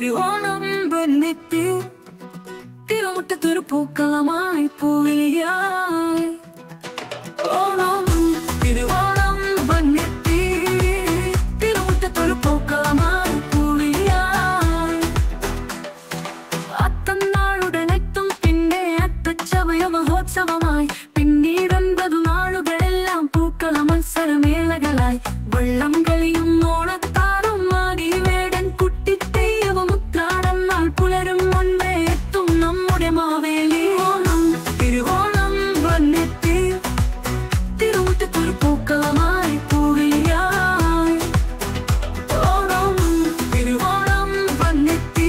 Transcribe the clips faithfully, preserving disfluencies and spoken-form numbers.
പേര് ഓണം വന്നിപ്പി തിരുമുട്ടത്തൊരു പൂക്കളമായി പോയായി ഓണം തിരുവോണം വന്നിപ്പി തിരുമുട്ടത്തൊരു പൂക്കളമായി പോയായി അത്തന്നാളുടനെത്തും പിന്നെ അത്തച്ചമയ മഹോത്സവമായി പിന്നീട് ഒൻപതു നാളുകളെല്ലാം പൂക്കള മത്സരമേളകളായി വെള്ളം കളിയും ഓണത്താറും ആകെ വേടൻ കുട്ടിത്തെയ്യവ മുത്താടൻ നാൾ പുലരും മുൻപേ എത്തും നമ്മുടെ മാവേലി ഓണം തിരുവോണം വന്നെത്തി തിരുമുട്ടത്തൊരു പൂക്കളമായി പൂവിളിയായി ഓണം തിരുവോണം വന്നെത്തി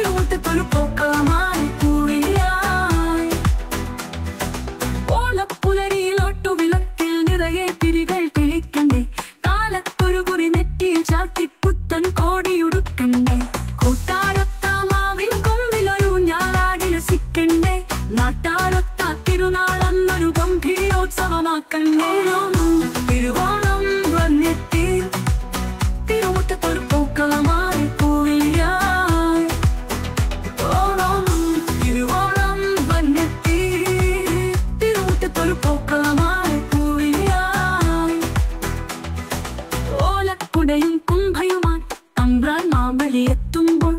തിരുമുട്ടത്തൊരു പൂക്കളമായി പൂവിളിയായി ഓണപ്പുലരിയിൽ ഒട്ടുവിളക്കിൽ നിറയെ തിരികൾ തിരുവോണം വന്നെത്തി തിരുമുട്ടത്തൊരു പൂക്കളമായി പൂവിളിയായി ഓണം തിരുവോണം വന്നെത്തി തിരുമുട്ടത്തൊരു പൂക്കളമായി പൂവിളിയായി ഓലക്കുടയും കുംഭയുമായി തമ്പ്രാൻ മാമ്പഴി എത്തുമ്പോൾ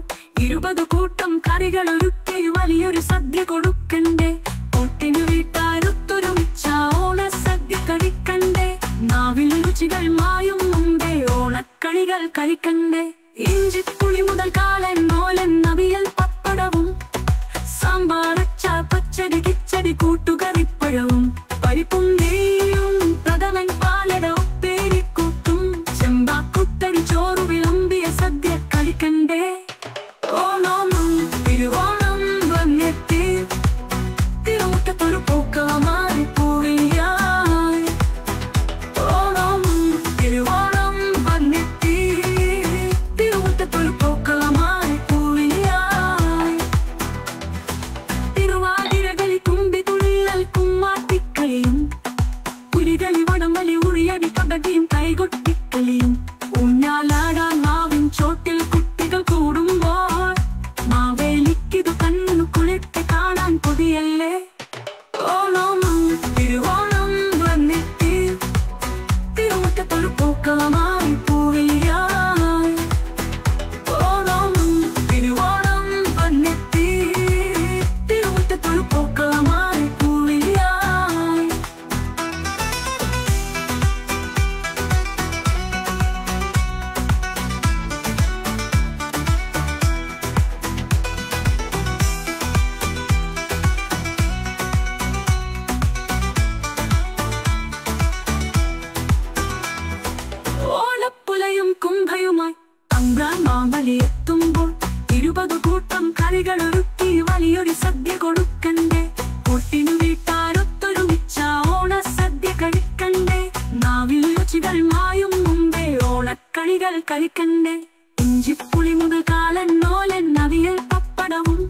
ഇരുപത് കൂട്ടം കറികൾ ഒരുക്കി വലിയൊരു സദ്യ കൊടുക്കണ്ടേ കൂട്ടിനു വീട്ടാരുത്തൊരുമിച്ച ഓണ സദ്യ കഴിക്കണ്ടേ നാവിൽ രുചികൾ മായും മുമ്പേ ഓണക്കളികൾ കഴിക്കണ്ടേ ഇഞ്ചിപ്പുളി മുതൽ കാലൻ മോലൻ നവിയൽ പപ്പടവും സാമ്പാറച്ചാർ പച്ചടി കിച്ചടി കൂട്ടുകറിപ്പഴവും പരിപ്പും നെയ്യും പ്രഥമൻ പാലട ഒപ്പേരിക്കൂട്ടും ചെമ്പാക്കുത്തടി ചോറ് വിളമ്പിയ സദ്യ കഴിക്കണ്ടേ ഓണം തിരുവോണം വന്നെത്തി തിരുമുട്ടത്തൊരു പൂക്കളമായി പൂവിളിയായി ഓണം തിരുവോണം വന്നെത്തി തിരുമുട്ടത്തൊരു പൂക്കളമായി പൂവിളിയായി തിരുവാതിരകളി തുമ്പി തുള്ളൽ കുമ്മാട്ടിക്കളിയും പുലികളി വടംവലി ഉറിയടി പടകയും കൈകൊട്ടിക്കളിയും ഊഞ്ഞാലാടാൻ മാവിൻ ചോട്ടിൽ കുട്ടികൾ കൂടുമ്പോൾ മാവേലിക്കിതു കണ്ണു കുളിർത്തി കാണാൻ കൊതിയല്ലേ ഓണം തിരുവോണം വന്നെത്തി തിരുമുട്ടത്തൊരു പൂക്കളമായി പൂവിളിയായി ഓണം തിരുവോണം വന്നെത്തി തിരുമുട്ടത്തൊരു പൂക്കളമായി പൂവിളിയായി ഓലപ്പുലയും കുംഭയുമായി തമ്പ്രാൻ മാമ്പലിയെത്തുമ്പോൾ ഇരുപത് കൂട്ടം കറികൾ ഒരുക്കി വലിയൊരു സദ്യ കൊടുക്കണ്ടേ കൂട്ടിനു വീട്ടാരൊത്തൊരുമിച്ച ഓണ സദ്യ കഴിക്കണ്ടേ നാവിൽ രുചികൾ മായും മുമ്പേ ഓണക്കളികൾ കഴിക്കണ്ടേ ഇഞ്ചിപ്പുളി മുതൽ കാലൻ നോലൻ നവിയൽ പപ്പടവും